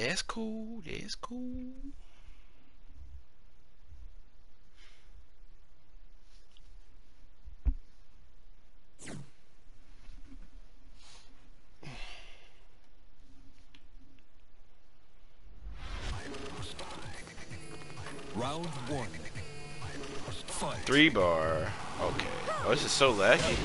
That's cool. That's cool. Round one. Fight. 3 bar. Okay. Oh, this is so laggy.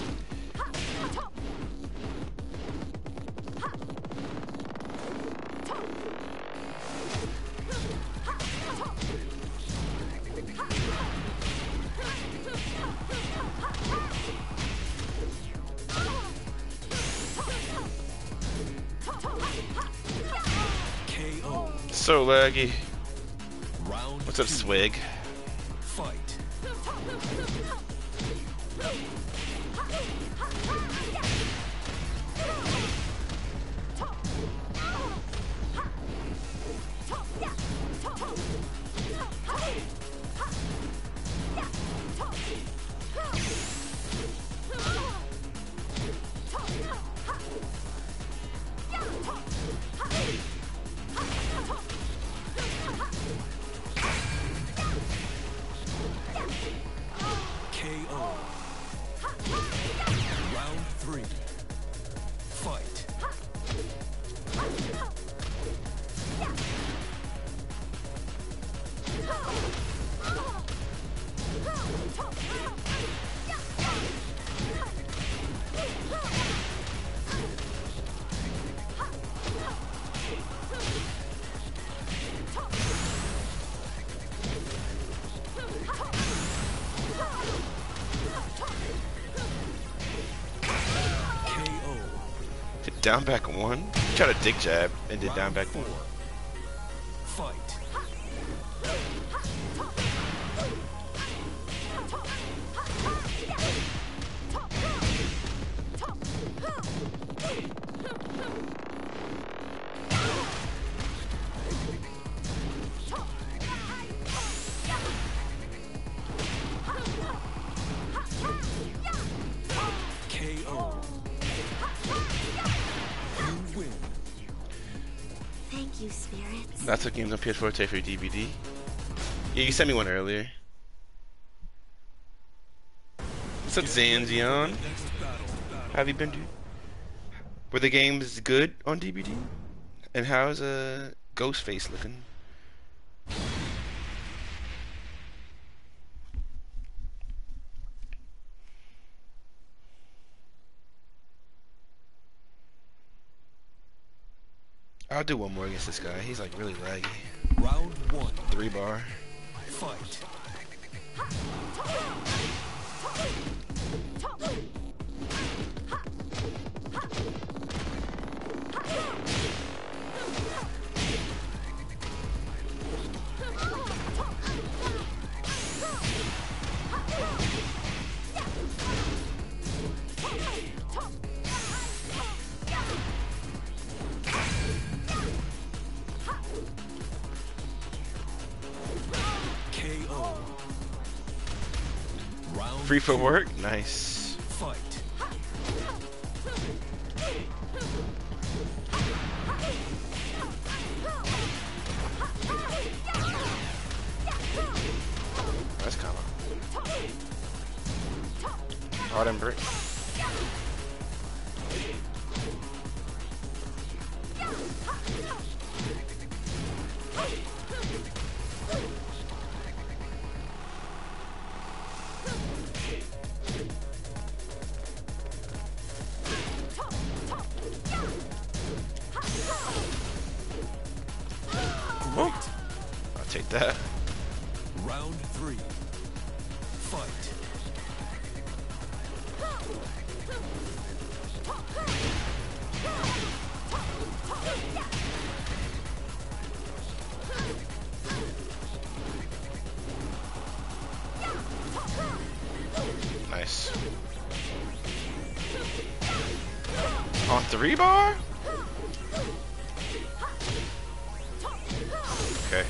So laggy. What's up, Swig? Fight. Down back one, try to dick jab, and did down back one. Fight. I took games on PS4 today for your DVD. Yeah, you sent me one earlier. What's up, Zanzion? How have you been, dude? Were the games good on DVD? And how's Ghostface looking? I'll do one more against this guy. He's like really laggy. Round one. 3 bar. Fight. Free for work? Nice. Fight. That's combo. Hard and brick. Nice. On 3 bar? Okay.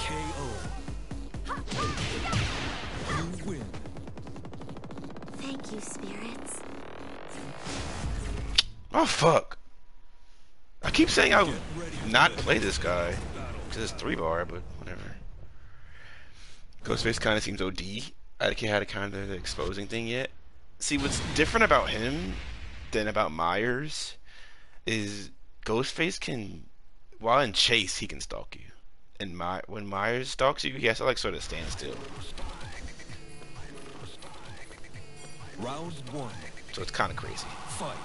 KO. You win. Thank you, spirits. Oh fuck. I keep saying I would not play this guy because it's 3-bar, but whatever. Ghostface kind of seems OD. I can't have a kind of the exposing thing yet. See, what's different about him than about Myers is Ghostface can, while in chase, he can stalk you. And when Myers stalks you, he has to like sort of stand still. Round one. So it's kind of crazy. Fight.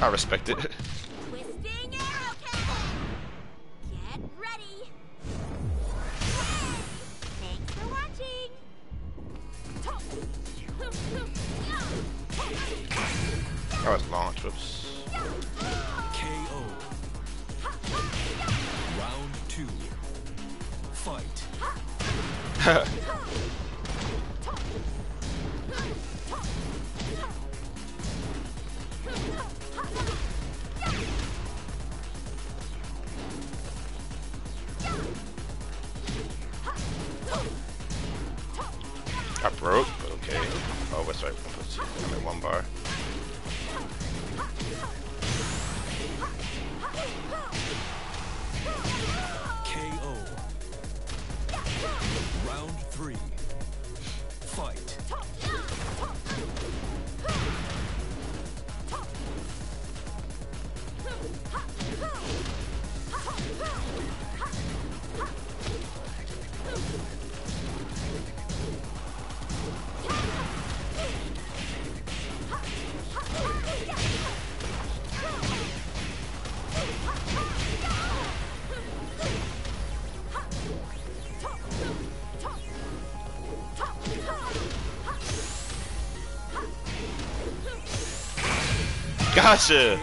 I respect it. Twisting arrow cannon. Get ready. Thanks for watching. That was long trips. KO. Round two. Fight. I broke, but okay. Oh, that's right. I'm at 1-bar. KO. Round 3. Fight. Gotcha!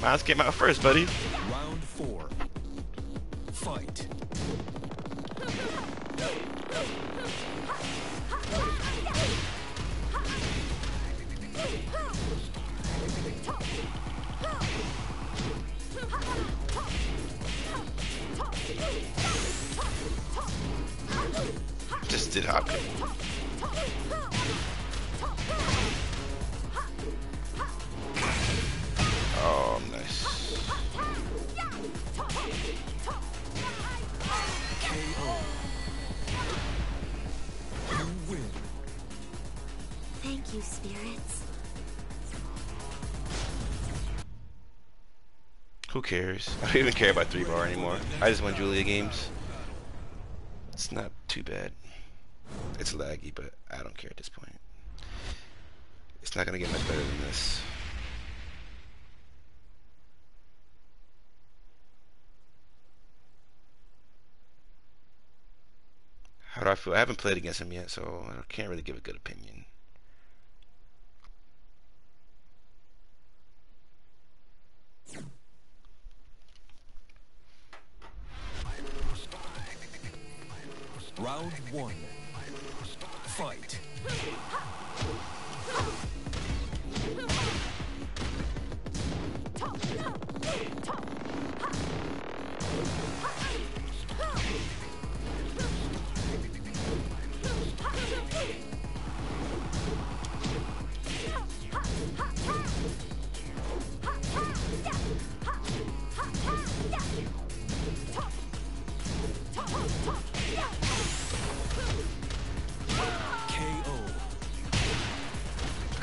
Miles came out first, buddy. Round 4. Fight. Just did hop. Oh, nice. KO. You win. Thank you, spirits. Who cares? I don't even care about 3-bar anymore. I just want Julia games. It's not too bad. It's laggy, but I don't care at this point. It's not gonna get much better than this. How do I feel? I haven't played against him yet, so I can't really give a good opinion. Round 1. Fight. I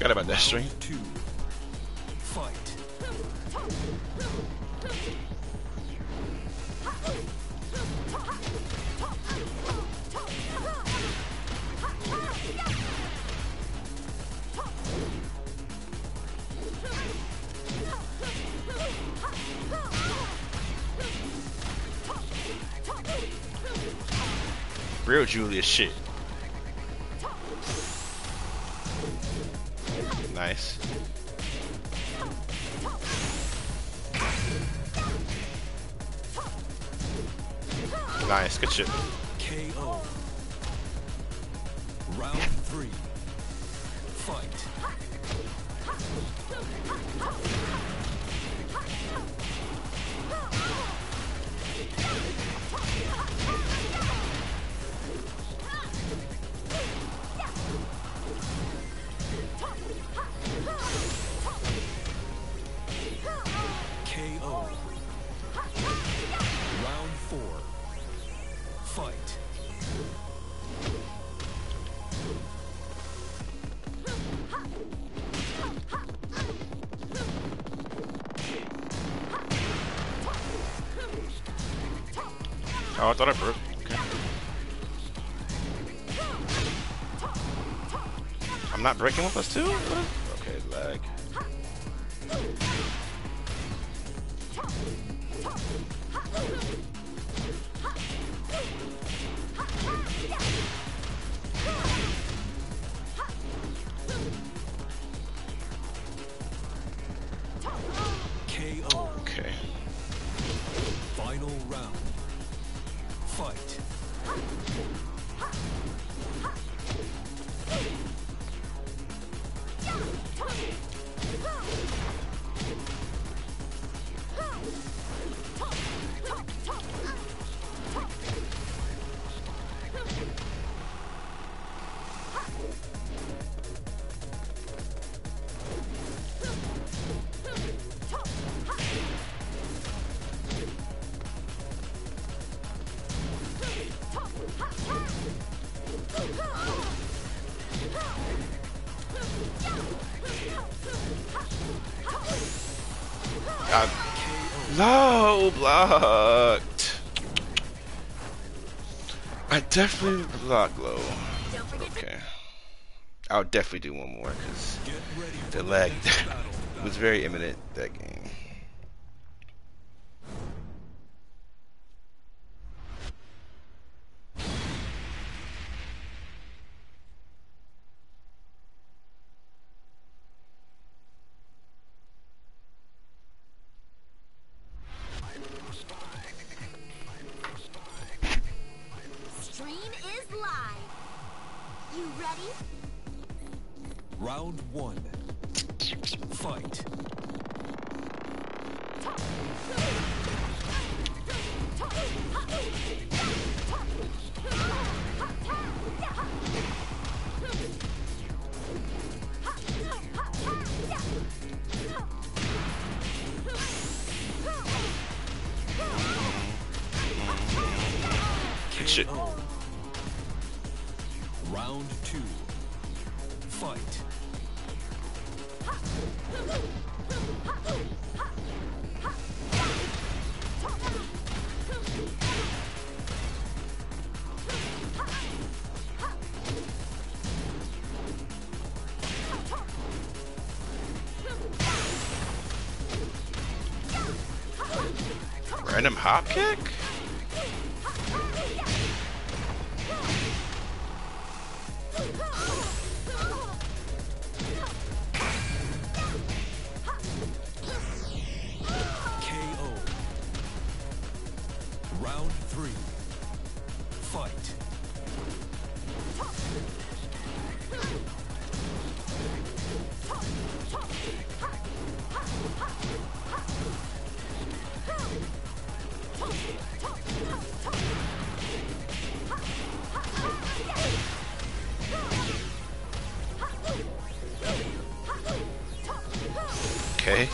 forgot about that string. Real Julia shit. Nice. Nice, good shit. KO. Round 3. Fight. KO. Round 4. Fight. Oh, I thought I broke. Okay. I'm not breaking with us too? Okay, lag. KO. Okay. Final round. Fight. God. No, blocked. I definitely blocked low. Okay. I'll definitely do one more because the lag was very imminent that game. Round 1. Fight. Shit. Round 2. Fight. Random hop kick? Round 3. Fight. Okay.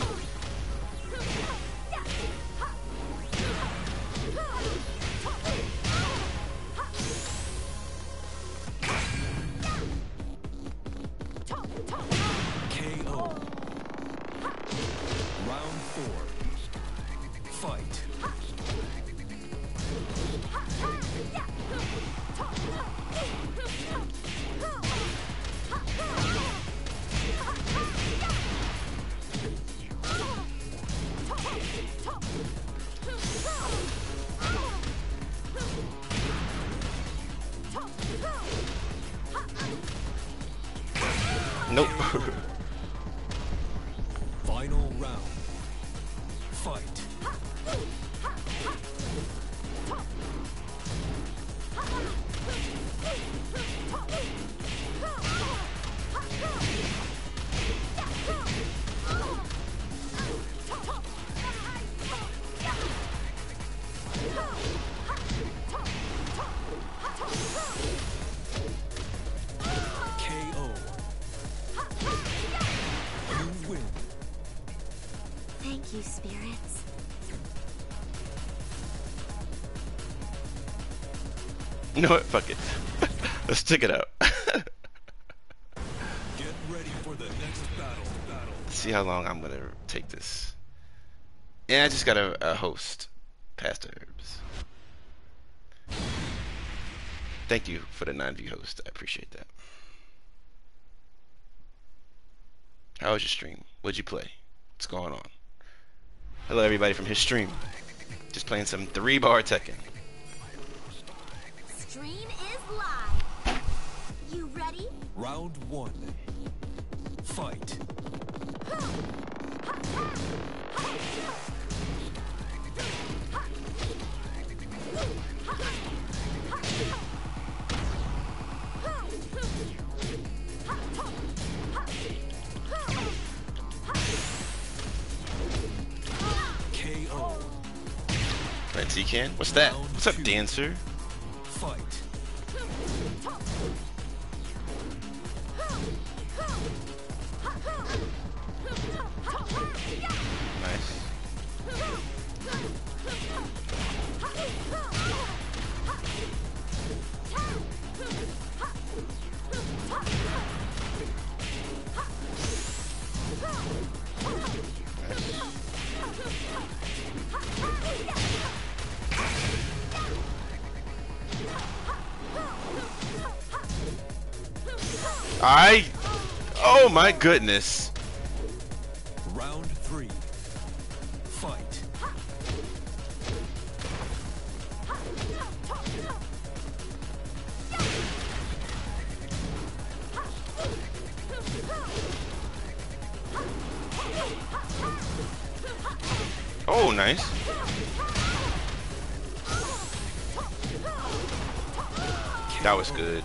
Nope. Final round. Fight. you, spirits. You know what? Fuck it. Let's stick it out. Get ready for the next battle. See how long I'm gonna take this. Yeah, I just got a host. Past herbs. Thank you for the 9-view host. I appreciate that. How was your stream? What'd you play? What's going on? Hello, everybody from his stream. Just playing some 3-bar Tekken. Stream is live. You ready? Round 1. Fight. KO. Right, T-Can? What's that? What's up, dancer? Fight. Nice. Oh my goodness. Round 3. Fight. Oh, nice. That was good.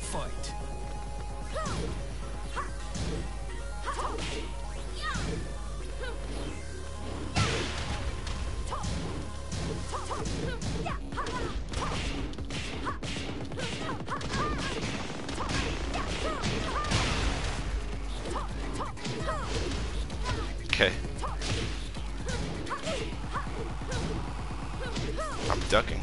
Fight. Okay. I'm ducking.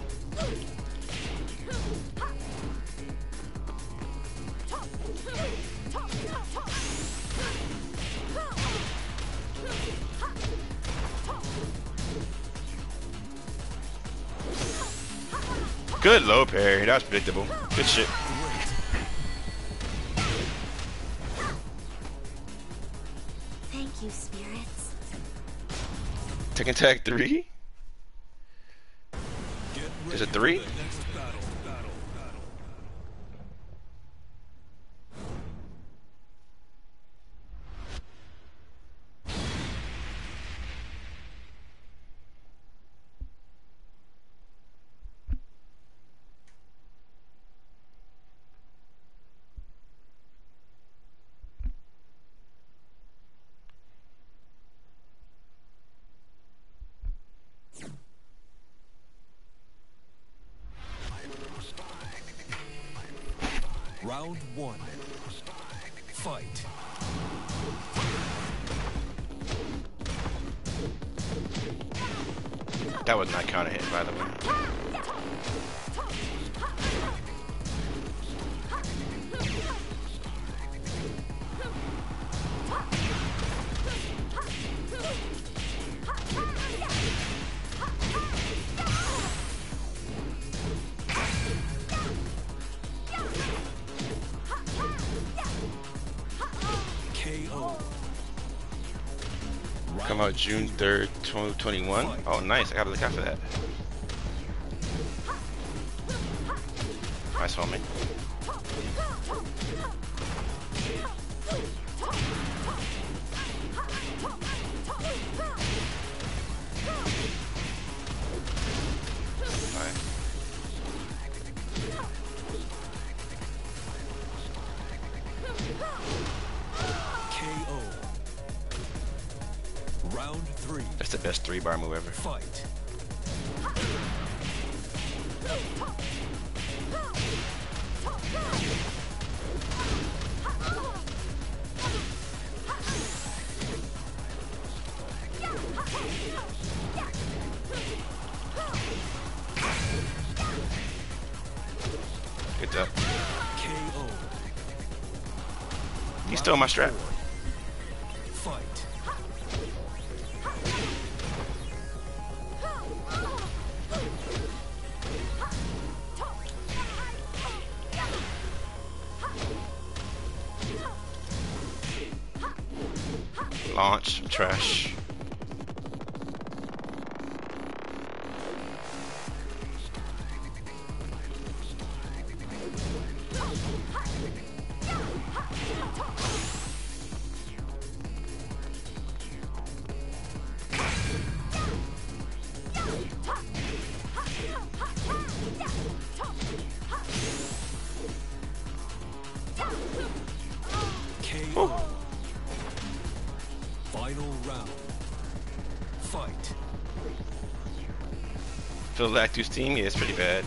Good low parry, that was predictable. Good shit. Thank you, spirits. Tekken Tag 3? Is it 3? Round 1. Fight. That was an iconic hit, by the way. Come out June 3rd, 2021. Oh, nice. I gotta look out for that. Nice, homie. That's the best 3-bar move ever. Fight. though. He stole my strap. Launch, trash. So the active team is pretty bad.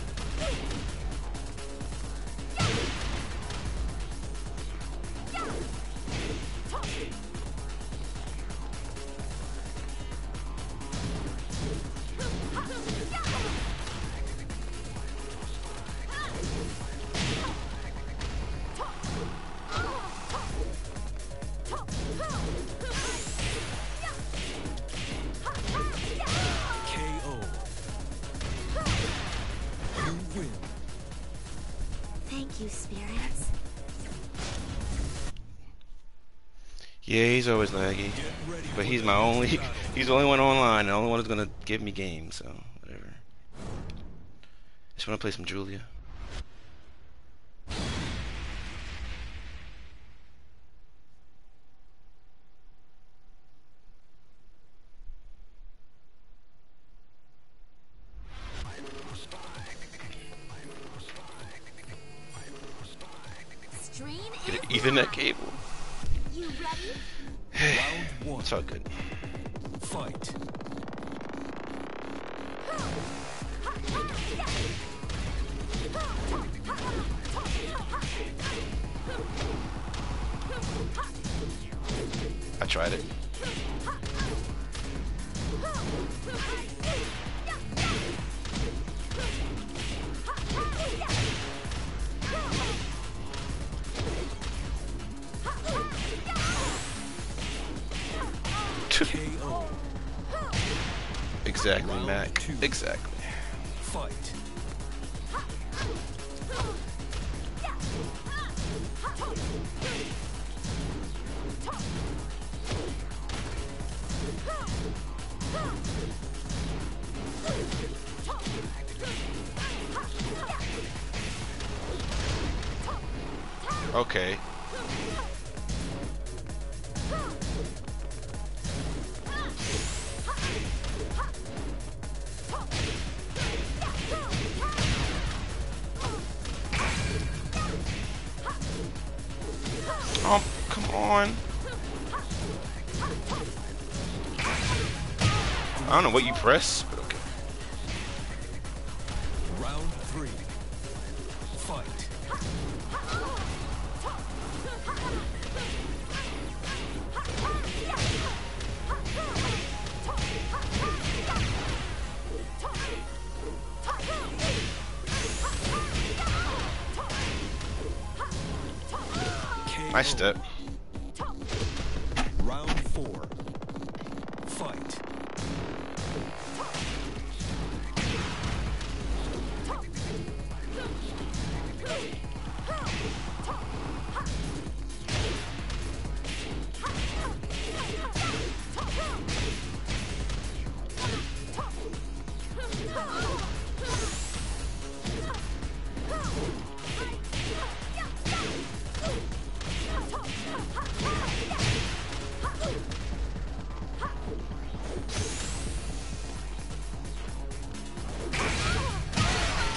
Yeah, he's always laggy, but he's my only, he's the only one online, the only one who's gonna give me games, so whatever. Just wanna play some Julia. Get it even that cable. It's all good. Fight. I tried it. Exactly, Mac. Exactly. Fight. Okay. Oh, come on. I don't know what you press, but okay. Round 3. Fight. Nice step. Round 4. Fight.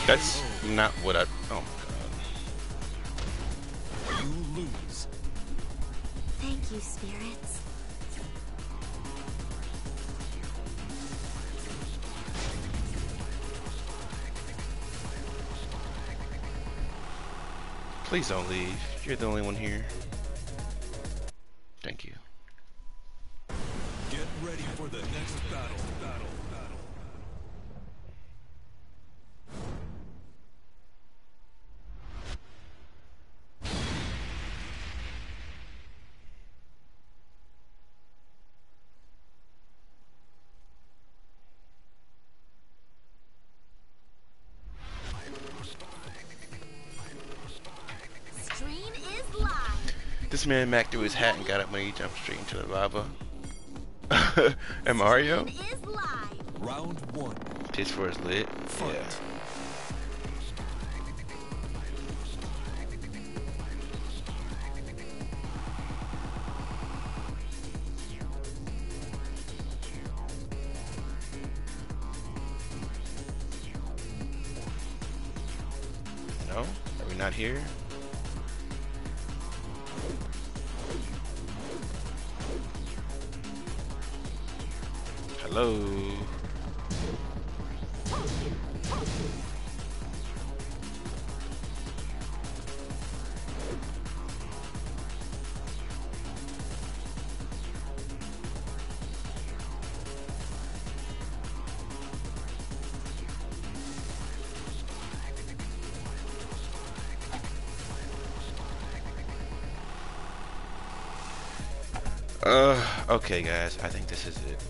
That's not what I. Oh my god. You lose. Thank you, spirits. Please don't leave. You're the only one here. Thank you. Get ready for the next battle. This man Mac threw his hat and got up when he jumped straight into the lava. And Mario? Round one. Pitchfork is lit. Fight. Yeah. No? Are we not here? Hello. Okay guys, I think this is it.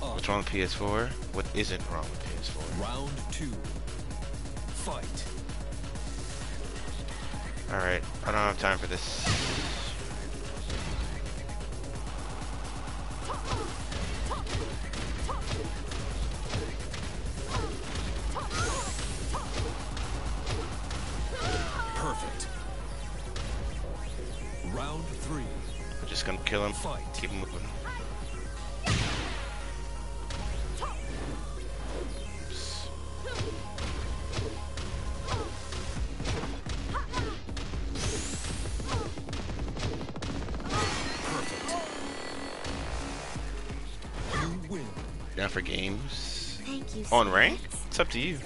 What's wrong with PS4? What isn't wrong with PS4? Round two. Fight. Alright, I don't have time for this. Perfect. Round three. I'm just gonna kill him. Fight. Keep him moving. For games. Thank you, on rank? It's up to you.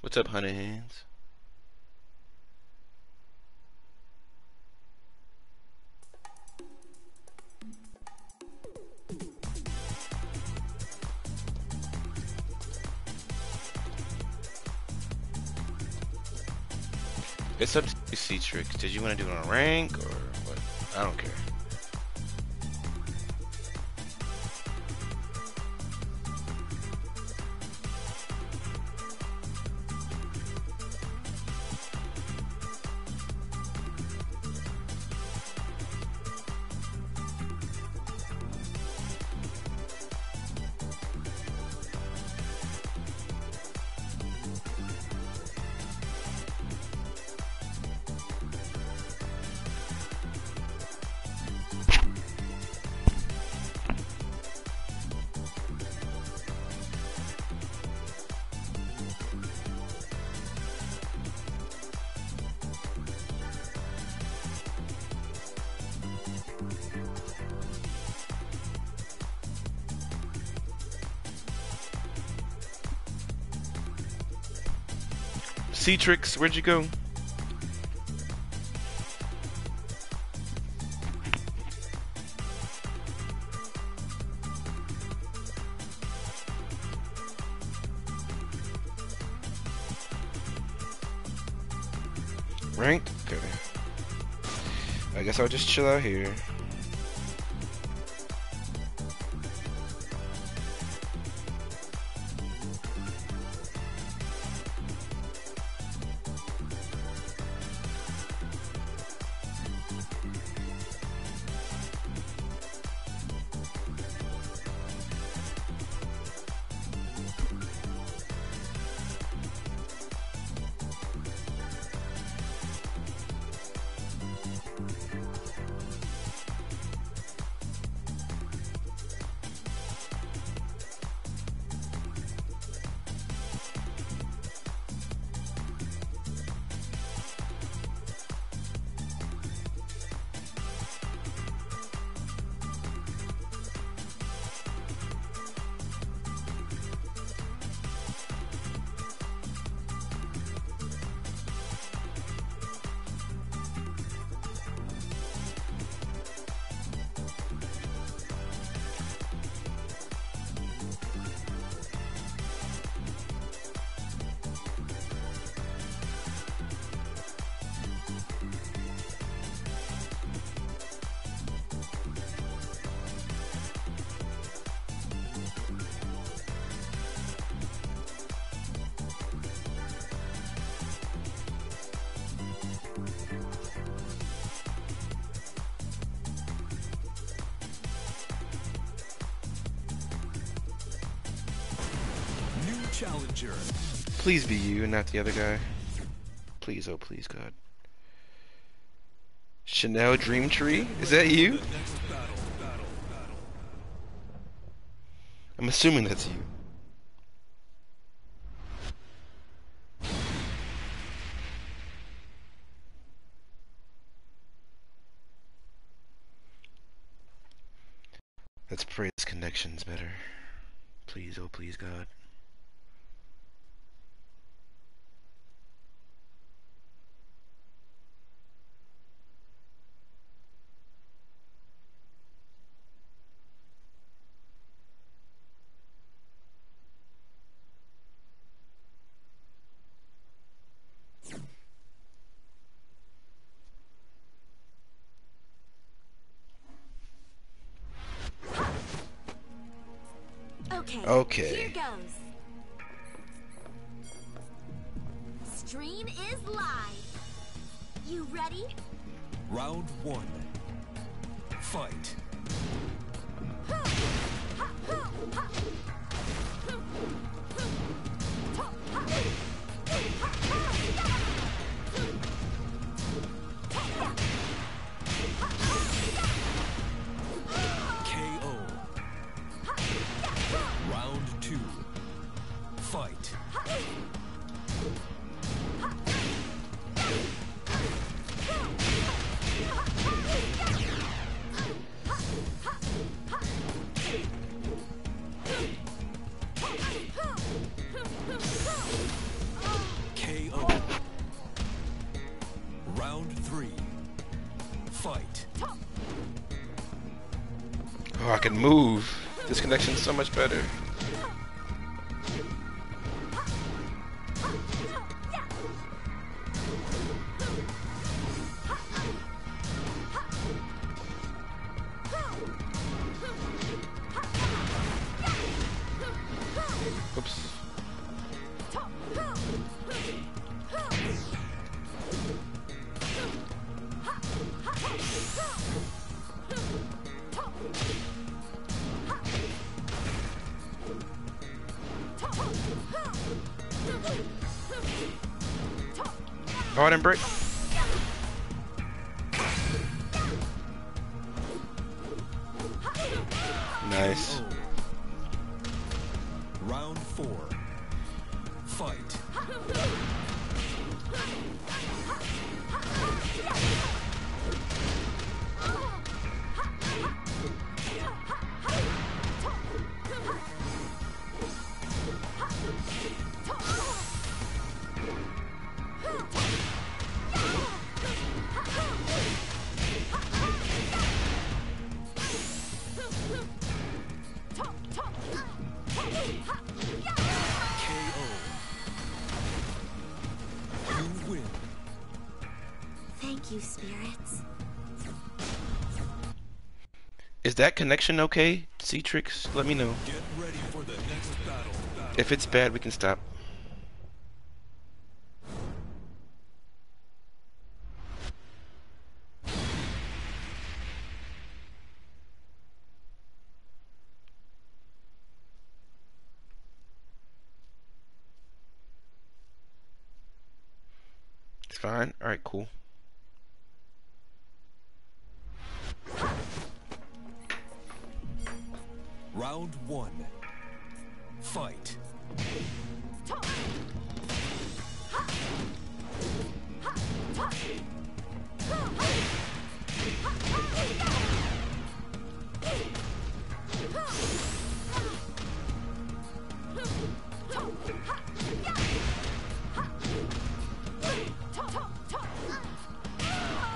What's up, Honey Hands? It's up to you, C-Trix. Did you want to do it on rank or what? I don't care. C-Trix, where'd you go? Ranked? Okay. I guess I'll just chill out here. challenger. Please be you and not the other guy. Please, oh please, God. Chanel Dreamtree? Is that you? I'm assuming that's you. Let's pray this connection's better. Please, oh please, God. Okay. Here goes. Stream is live. You ready? Round one. Fight. I can move. This connection's so much better. Hard and break. Nice. Round four. Fight. Is that connection okay, C-Trix? Let me know. Get ready for the next battle. If it's bad, we can stop. It's fine. All right, cool. Round one. Fight.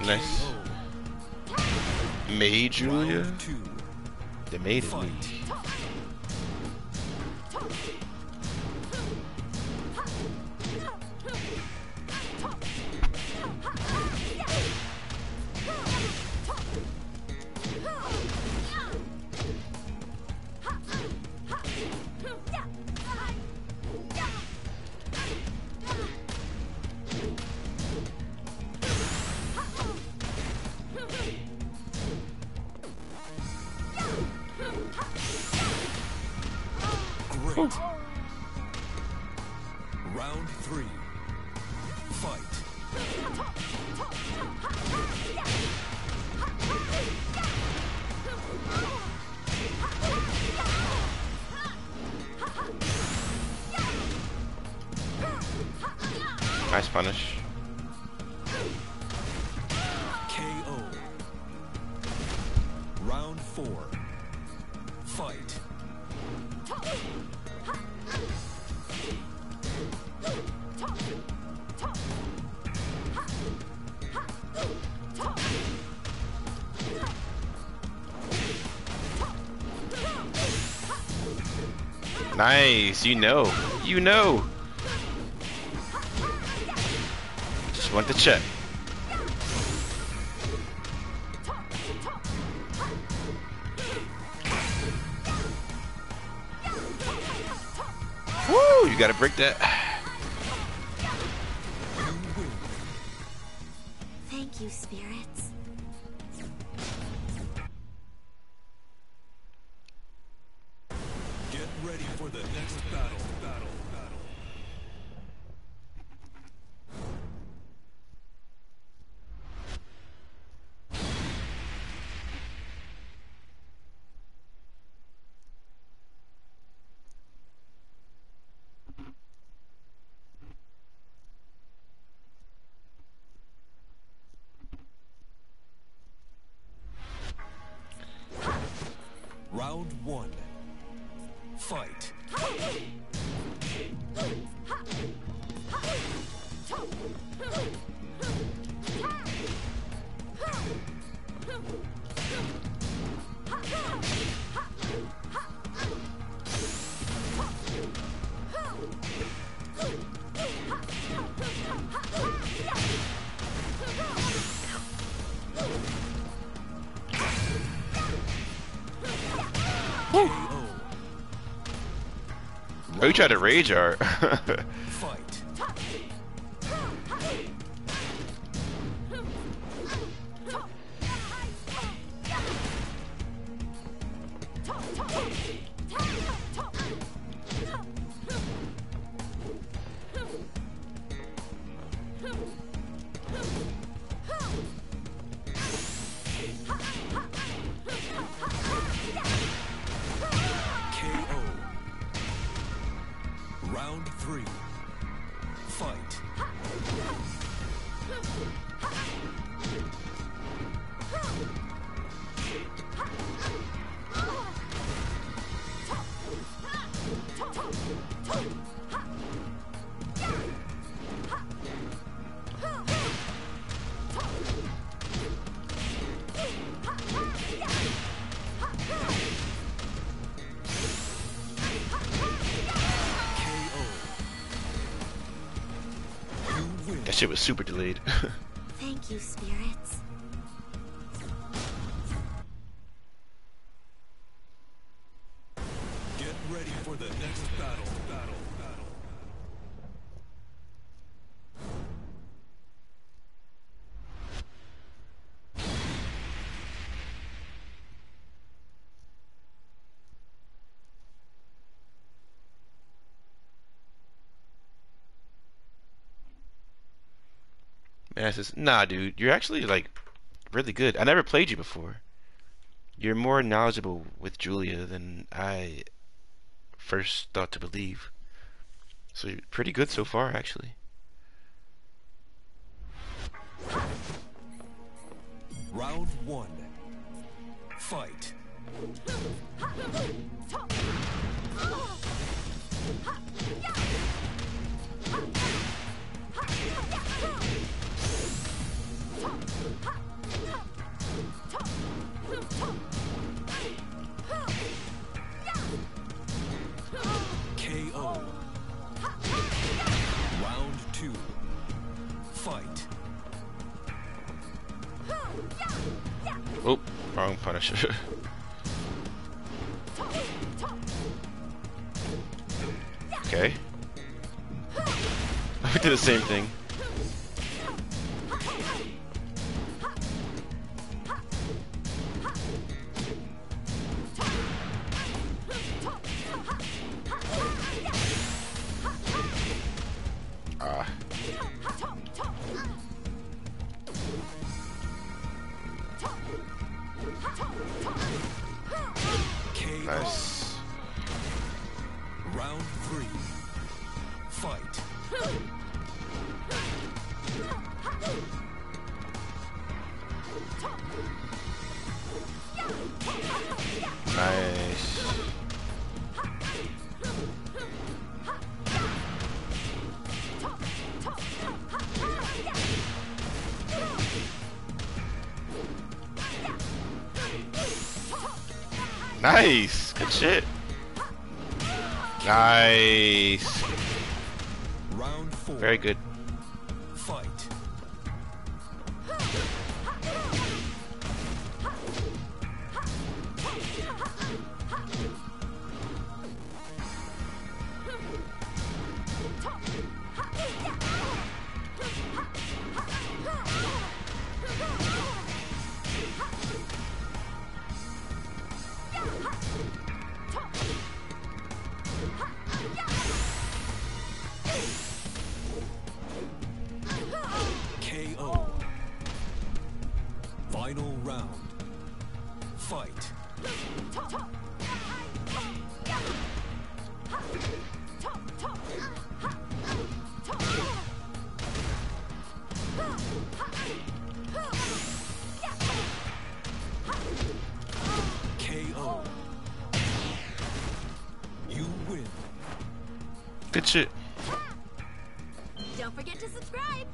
Nice. May Julia. They made it. Nice punish. KO. Round 4. Fight. Nice, you know. Just want to check. Woo, you gotta break that. Thank you, spirits. Round 1. Fight. Oh, you tried to rage art. Fight. Round 3. Fight. That shit was super delayed. Thank you, spirits. Get ready for the next battle. And I says, nah, dude, you're actually, like, really good. I never played you before. You're more knowledgeable with Julia than I first thought to believe. So you're pretty good so far, actually. Round 1. Fight. Fight. Oh, wrong punish. Okay. I did the same thing. Nice. Round 3. Fight. Nice! Good shit. Nice. Round 4. Very good. Fight. Final round. Fight. KO. You win. Good shit. Don't forget to subscribe.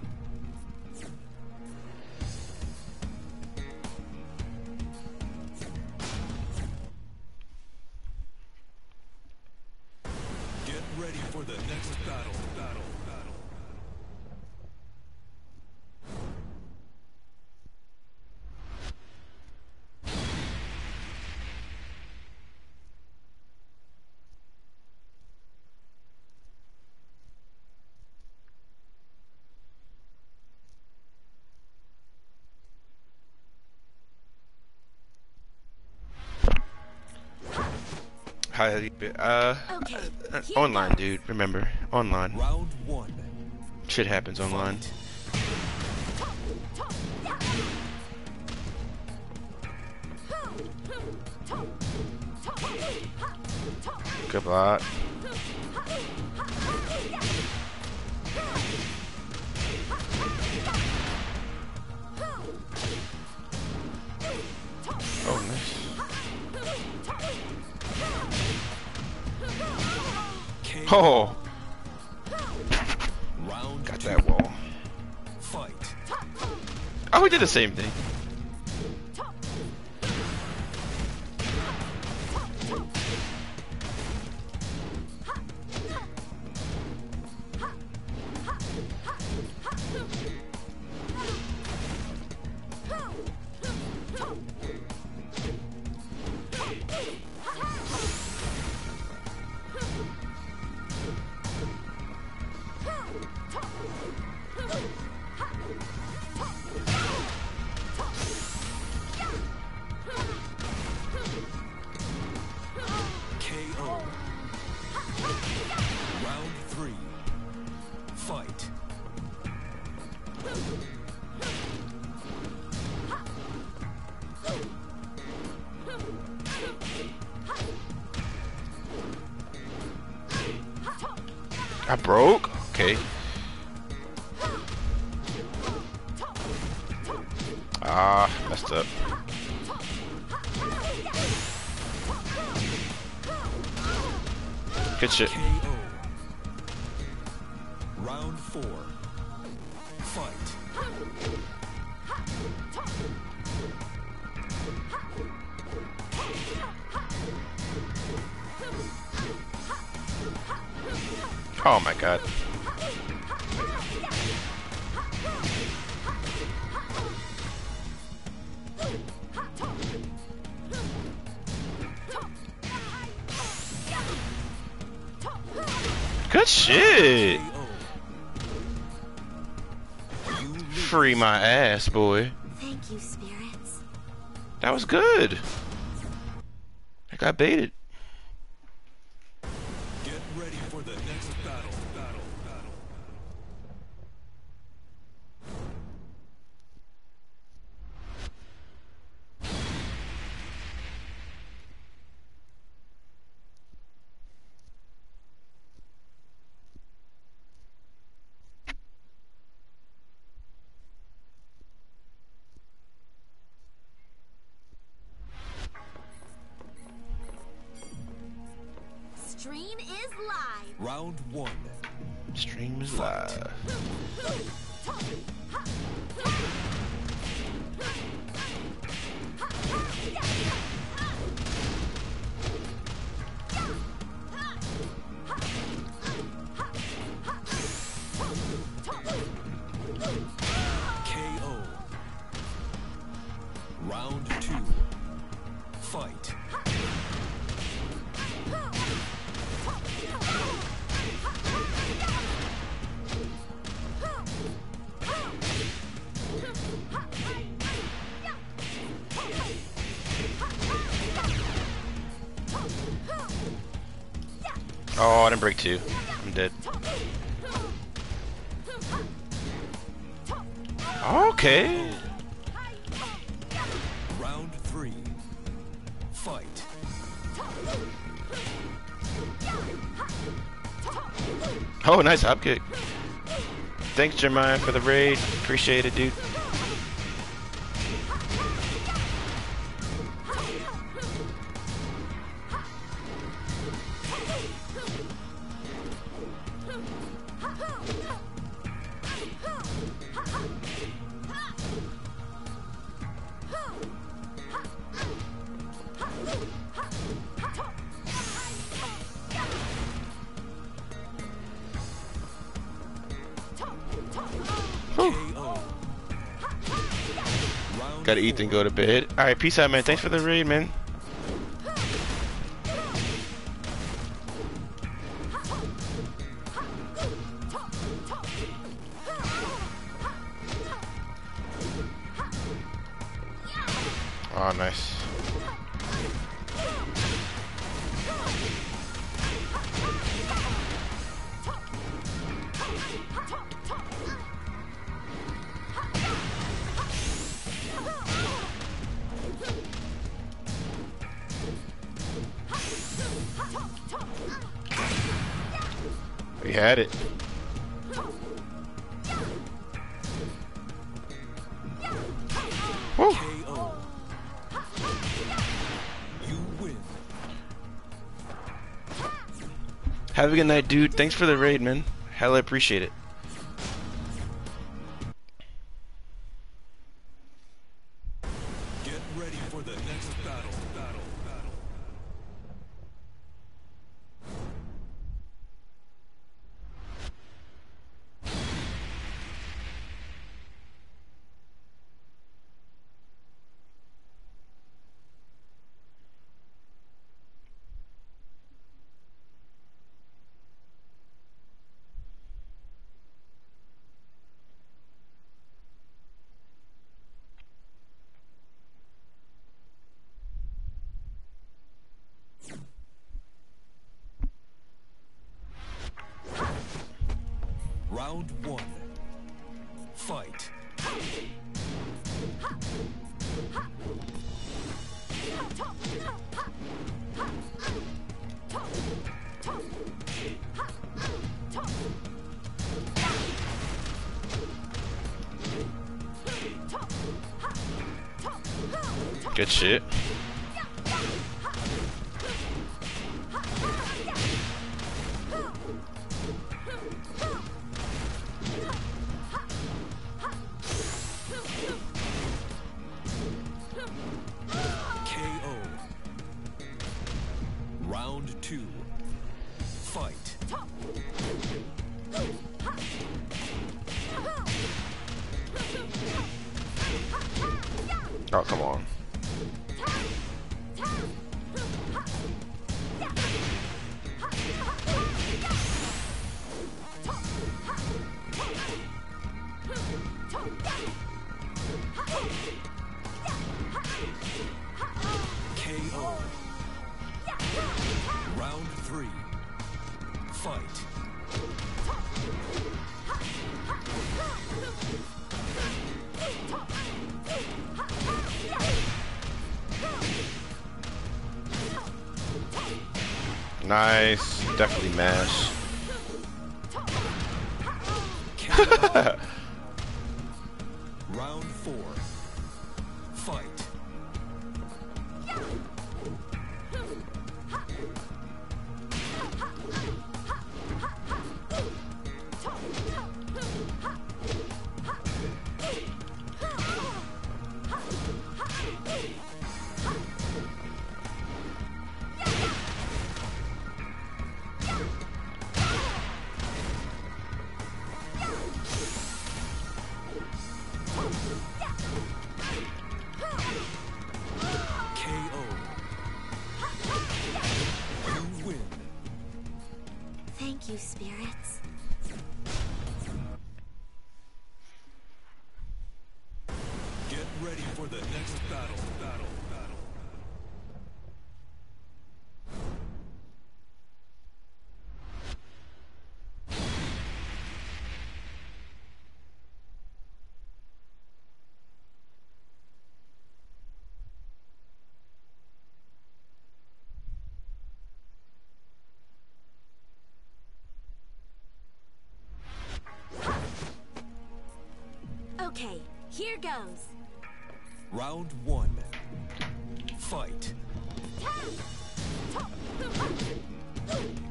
Online, dude. Remember, online. Round 1. Shit happens online. Good block. Oh, nice. Oh! Got that wall. Fight. Oh, we did the same thing. I broke? Okay. Ah, messed up. Good shit. Round 4. Fight. Oh my god. Good shit. Free my ass, boy. Thank you, spirits. That was good. I got baited. Stream is live. Round 1. Stream is live. KO. Round 2. Fight. Oh, I didn't break 2. I'm dead. Okay. Round 3. Fight. Oh, nice hop kick. Thanks, Jermaine, for the raid. Appreciate it, dude. Gotta eat and go to bed. Alright, peace out, man. Thanks for the raid, man. Oh, nice. We had it. Woo. Have a good night, dude. Thanks for the raid, man. Hella appreciate it. Round 1. Fight. Good shit. Round 2. Fight. Oh, come on. Round 3. Fight. Nice. Definitely mash. Round 4. Fight. ready for the next battle. Okay, here goes. Round one. Fight.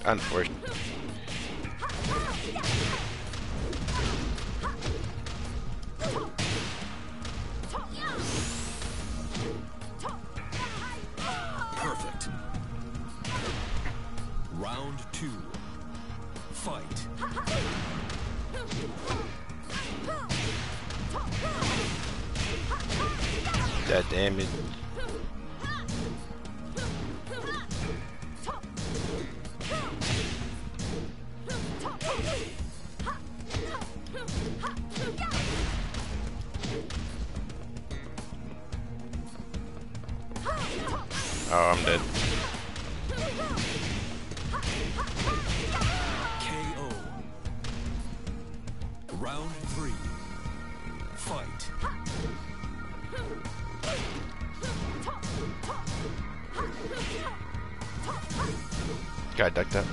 Unfortunate. Perfect. Round two. Fight. That damage. Oh, I'm dead. KO. Round three. Fight. Guy ducked up.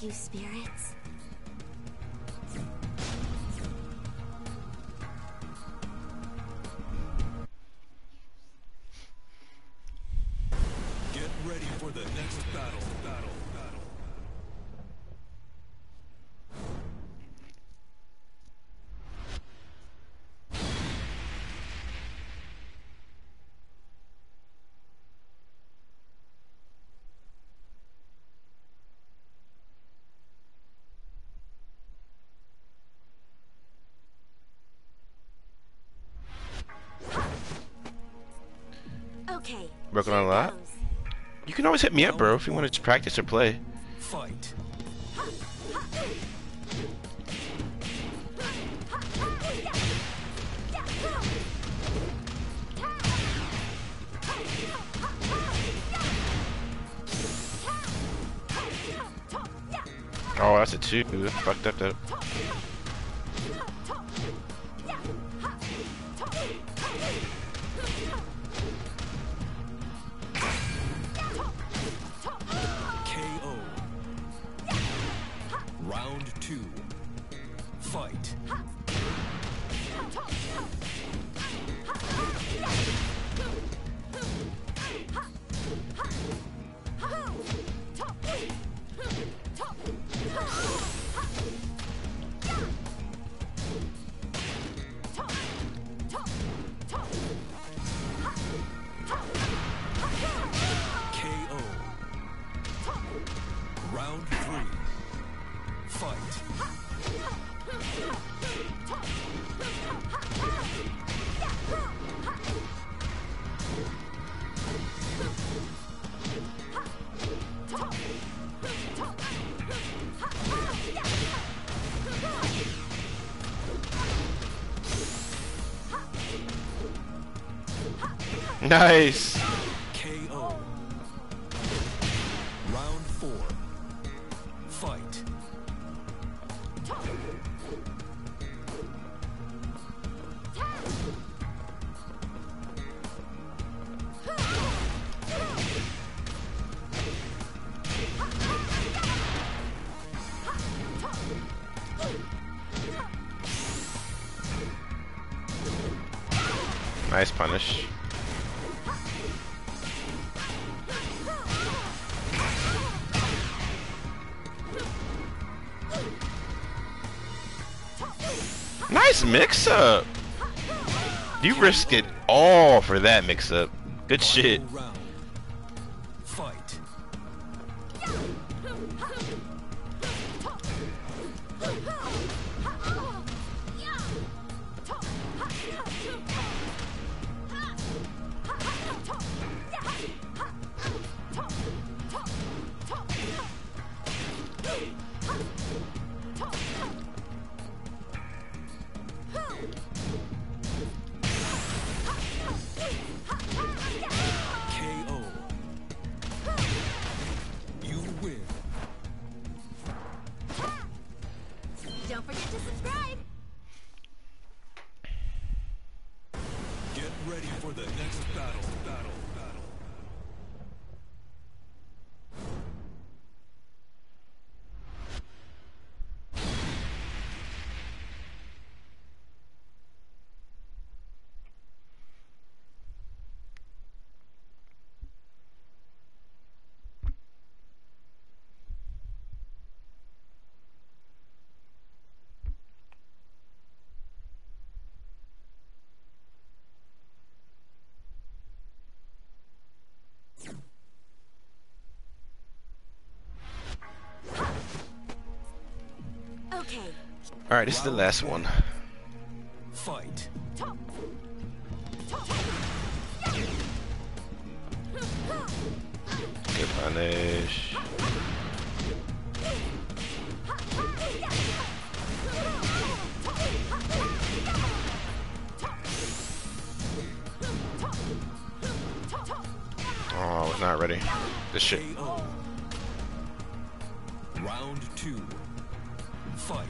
You spirits. Get ready for the next battle. Okay, working on a lot. You can always hit me up, bro, if you want to practice or play. Fight. Oh, that's a two. That's fucked up though. Fight. KO. Round three. Fight. Nice. KO. Round four. Fight. Nice punish. Nice mix-up! You risk it all for that mix-up. Good shit. All right, this is the last one. Fight. Good punish. Oh, I was not ready. This shit. Round two. Fight.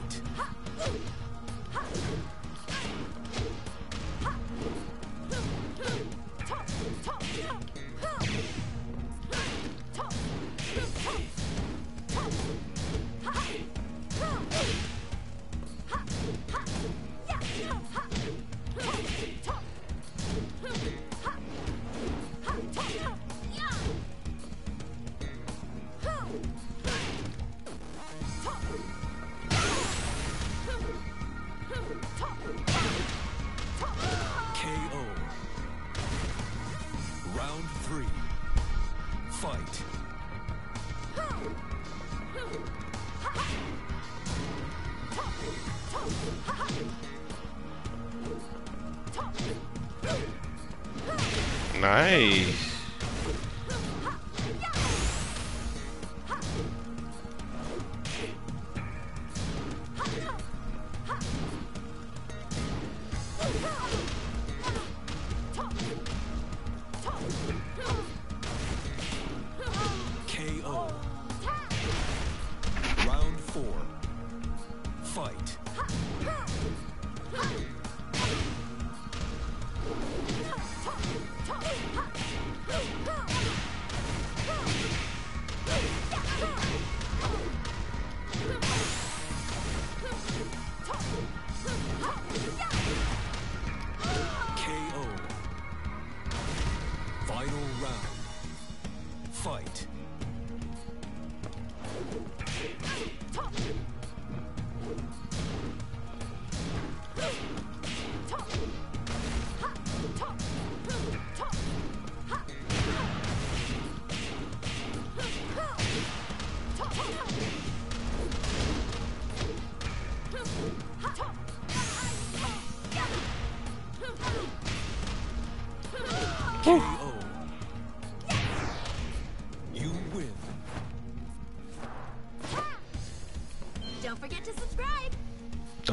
Nice.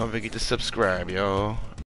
Don't forget to subscribe, y'all.